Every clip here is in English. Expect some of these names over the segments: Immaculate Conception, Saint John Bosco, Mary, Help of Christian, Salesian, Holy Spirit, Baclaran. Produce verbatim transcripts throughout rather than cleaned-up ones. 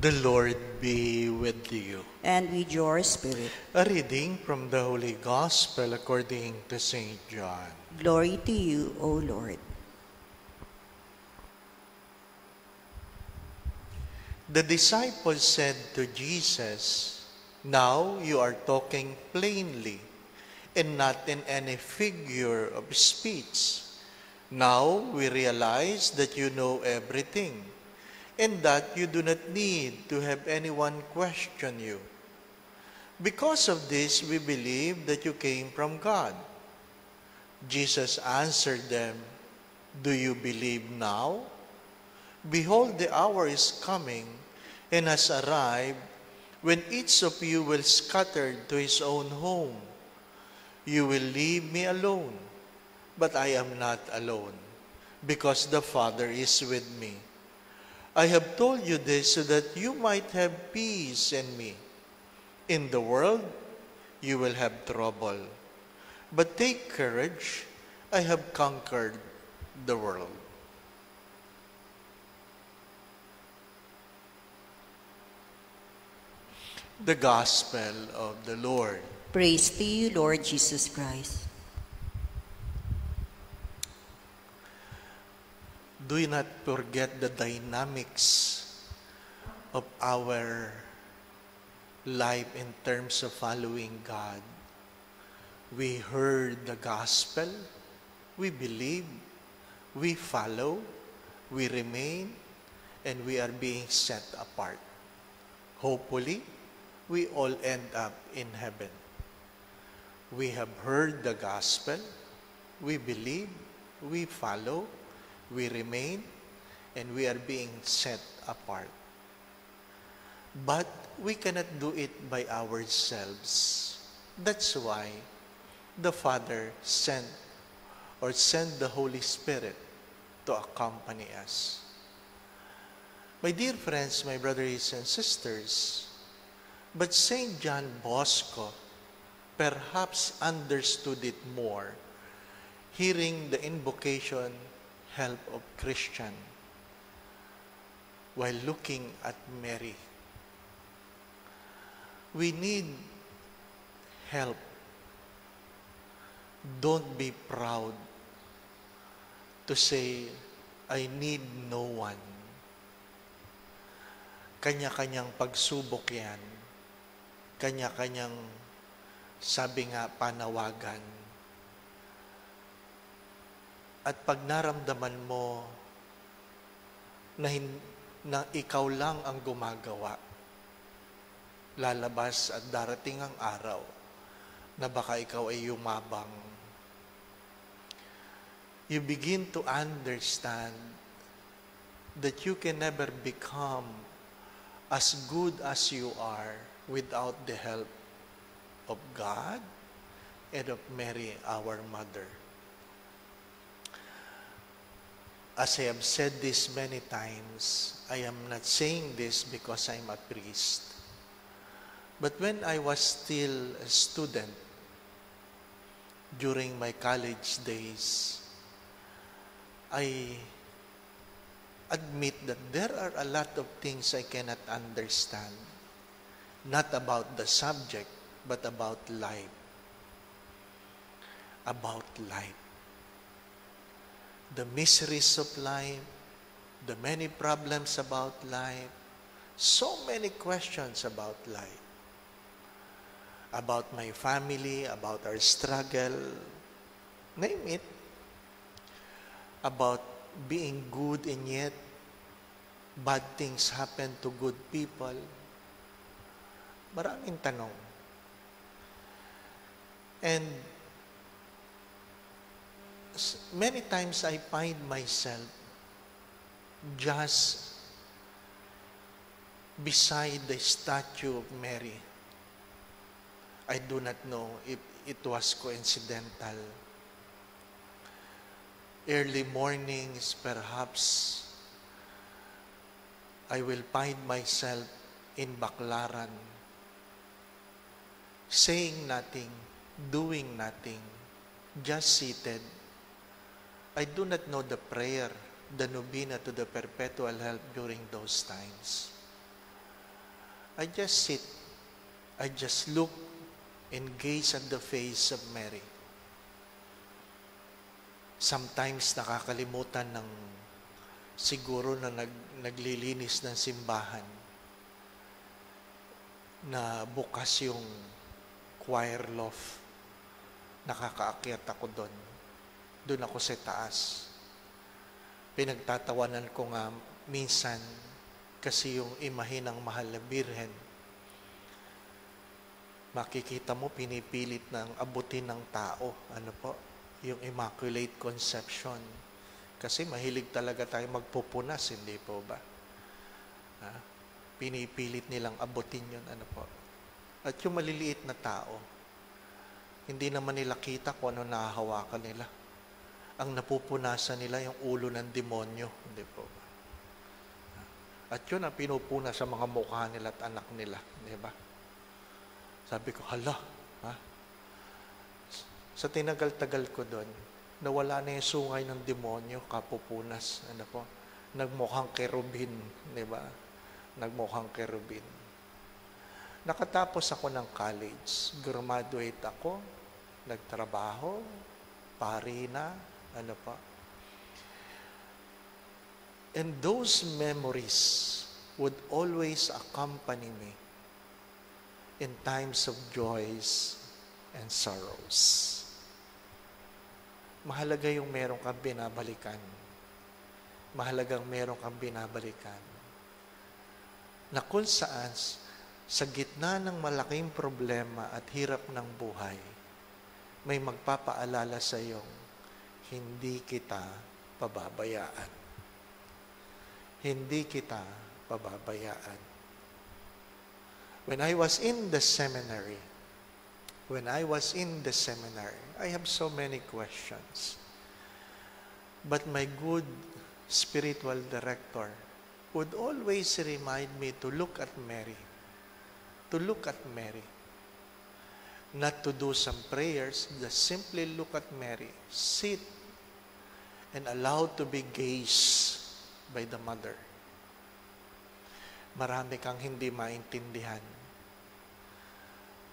The Lord be with you. And with your spirit. A reading from the Holy Gospel according to Saint John. Glory to you, O Lord. The disciples said to Jesus, "Now you are talking plainly, and not in any figure of speech. Now we realize that you know everything, and that you do not need to have anyone question you. Because of this, we believe that you came from God." Jesus answered them, "Do you believe now? Behold, the hour is coming and has arrived when each of you will scatter to his own home. You will leave me alone, but I am not alone, because the Father is with me. I have told you this so that you might have peace in me. In the world, you will have trouble. But take courage, I have conquered the world." The Gospel of the Lord. Praise to you, Lord Jesus Christ. Do not forget the dynamics of our life in terms of following God. We heard the gospel, we believe, we follow, we remain, and we are being set apart. Hopefully, we all end up in heaven. We have heard the gospel, we believe, we follow, we remain, and we are being set apart. But we cannot do it by ourselves. That's why the Father sent or sent the Holy Spirit to accompany us. My dear friends, my brothers and sisters, but Saint John Bosco perhaps understood it more, hearing the invocation, "Help of Christian," while looking at Mary. We need help. Don't be proud to say, "I need no one." Kanya-kanyang pagsubok yan. Kanya-kanyang, sabi nga, panawagan. At pag naramdaman mo na, na ikaw lang ang gumagawa, lalabas at darating ang araw na baka ikaw ay yumabang. You begin to understand that you can never become as good as you are without the help of God and of Mary, our Mother. As I have said this many times, I am not saying this because I'm a priest. But when I was still a student, during my college days, I admit that there are a lot of things I cannot understand. Not about the subject, but about life. About life. The miseries of life, the many problems about life, so many questions about life, about my family, about our struggle, name it, about being good and yet bad things happen to good people. Maraming tanong. And many times I find myself just beside the statue of Mary. I do not know if it was coincidental. Early mornings, perhaps, I will find myself in Baclaran, saying nothing, doing nothing, just seated. I do not know the prayer, the novena to the perpetual help during those times. I just sit, I just look and gaze at the face of Mary. Sometimes nakakalimutan ng siguro na nag, naglilinis ng simbahan na bukas yung choir loft. Nakakaakyat ako doon. Doon ako sa taas. Pinagtatawanan ko nga minsan kasi yung imahe ng Mahal na Birhen, makikita mo pinipilit ng abutin ng tao. Ano po? Yung Immaculate Conception. Kasi mahilig talaga tayo magpupunas, hindi po ba? Ha? Pinipilit nilang abutin yun, ano po. At yung maliliit na tao, hindi naman nila kita kung ano nahahawakan nila. Ang napupunasan nila yung ulo ng demonyo, hindi po ba? Ha? At yun ang pinupuna sa mga mukha nila at anak nila, di ba? Sabi ko, hala, ha? Sa tinagal-tagal ko doon, nawala na yung sungay ng demonyo, kapupunas, ano po, nagmukhang kerubin, di ba? Nagmukhang kerubin. Nakatapos ako ng college, graduate ako, nagtrabaho, pari na, ano po. And those memories would always accompany me in times of joys and sorrows. Mahalaga yung meron kang binabalikan. Mahalagang meron kang binabalikan. Na kung saan, sa gitna ng malaking problema at hirap ng buhay, may magpapaalala sa iyong, hindi kita pababayaan. Hindi kita pababayaan. When I was in the seminary, When I was in the seminary, I have so many questions. But my good spiritual director would always remind me to look at Mary. To look at Mary. Not to do some prayers, just simply look at Mary. Sit and allow to be gazed by the mother. Marami kang hindi maintindihan.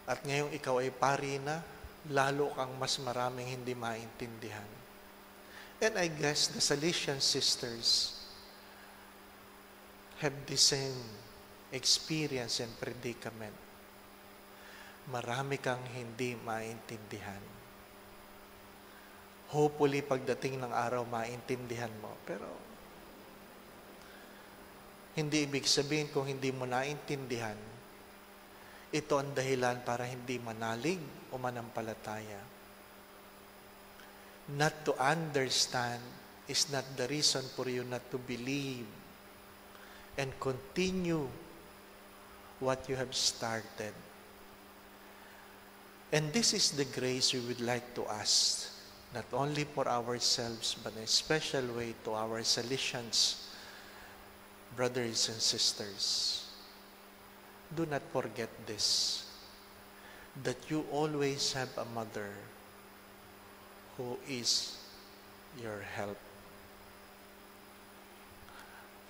At ngayong ikaw ay pari na, lalo kang mas maraming hindi maintindihan. And I guess the Salesian sisters have the same experience and predicament. Marami kang hindi maintindihan. Hopefully, pagdating ng araw, maintindihan mo. Pero, hindi ibig sabihin kung hindi mo naintindihan, ito ang dahilan para hindi manalig o manampalataya. Not to understand is not the reason for you not to believe and continue what you have started. And this is the grace we would like to ask, not only for ourselves, but in a special way to our Salesians, brothers and sisters. Do not forget this, that you always have a mother who is your help.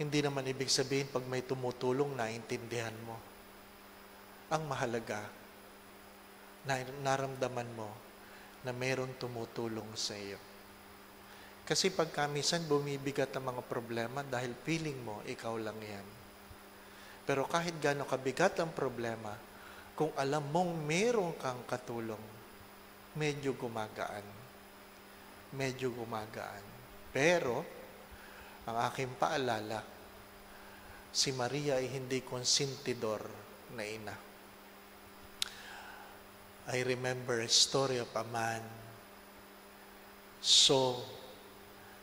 Hindi naman ibig sabihin pag may tumutulong, naintindihan mo. Ang mahalaga, na naramdaman mo na mayroong tumutulong sa iyo. Kasi pag kamisan bumibigat ang mga problema dahil feeling mo, ikaw lang yan. Pero kahit gaano kabigat ang problema, kung alam mong meron kang katulong, medyo gumagaan. Medyo gumagaan. Pero, ang aking paalala, si Maria ay hindi konsentidor na ina. I remember a story of a man, so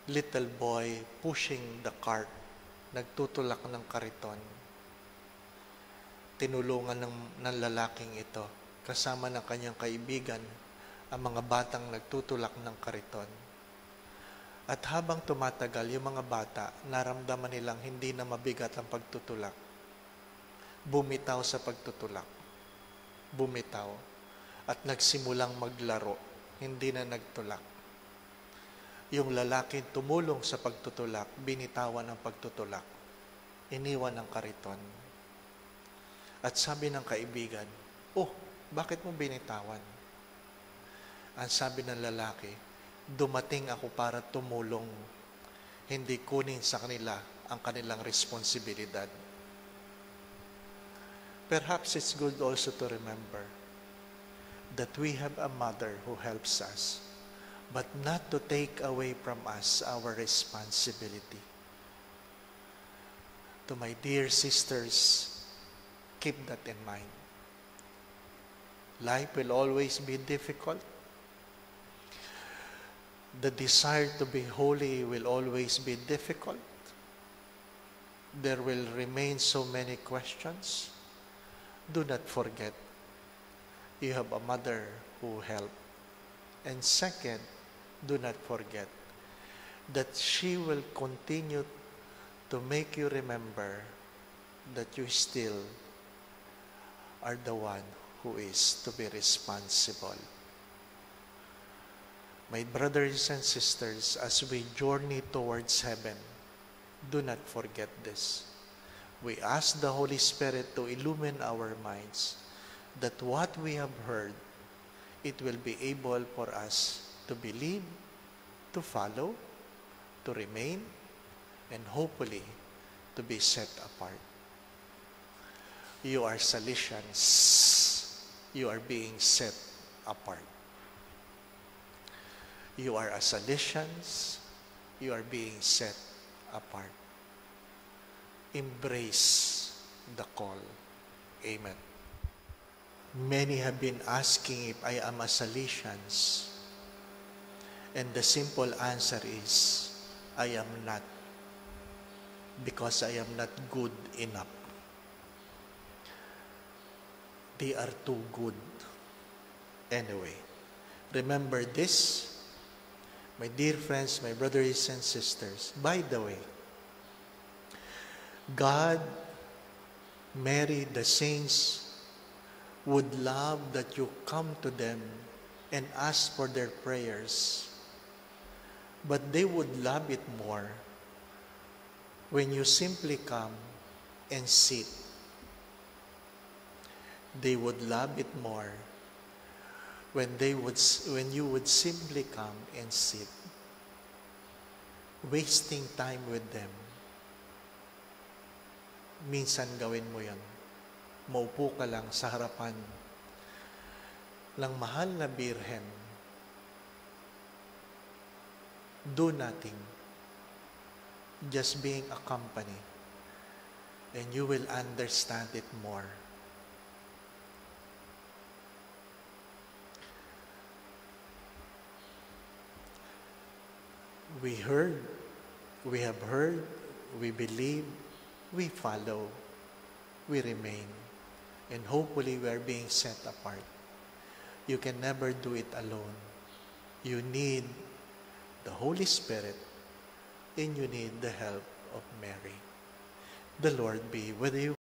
little boy pushing the cart, nagtutulak ng kariton. Tinulungan ng, ng lalaking ito kasama ng kanyang kaibigan ang mga batang nagtutulak ng kariton. At habang tumatagal yung mga bata, naramdaman nilang hindi na mabigat ang pagtutulak. Bumitaw sa pagtutulak. Bumitaw. At nagsimulang maglaro. Hindi na nagtulak. Yung lalaking tumulong sa pagtutulak, binitawan ang pagtutulak. Iniwan ang kariton. At sabi ng kaibigan, "Oh, bakit mo binitawan?" Ang sabi ng lalaki, "Dumating ako para tumulong, hindi kunin sa kanila ang kanilang responsibilidad." Perhaps it's good also to remember that we have a mother who helps us, but not to take away from us our responsibility. To my dear sisters, keep that in mind. Life will always be difficult. The desire to be holy will always be difficult. There will remain so many questions. Do not forget, you have a mother who helps. And second, do not forget that she will continue to make you remember that you still are the one who is to be responsible. My brothers and sisters, as we journey towards heaven, do not forget this. We ask the Holy Spirit to illumine our minds, that what we have heard, it will be able for us to believe, to follow, to remain, and hopefully to be set apart. You are Salesians. You are being set apart. You are as Salesians. You are being set apart. Embrace the call. Amen. Many have been asking if I am a Salesian, and the simple answer is, I am not, because I am not good enough. They are too good. Anyway, remember this, my dear friends, my brothers and sisters. By the way, God, Mary, the saints, would love that you come to them and ask for their prayers. But they would love it more when you simply come and sit. They would love it more when they would, when you would simply come and sit, wasting time with them. Minsan gawin mo yan. Maupo ka lang sa harapan ng mahal na Birhen. Do nothing. Just being a company. And you will understand it more. We heard, we have heard, we believe, we follow, we remain. And hopefully we are being set apart. You can never do it alone. You need the Holy Spirit, and you need the help of Mary. The Lord be with you.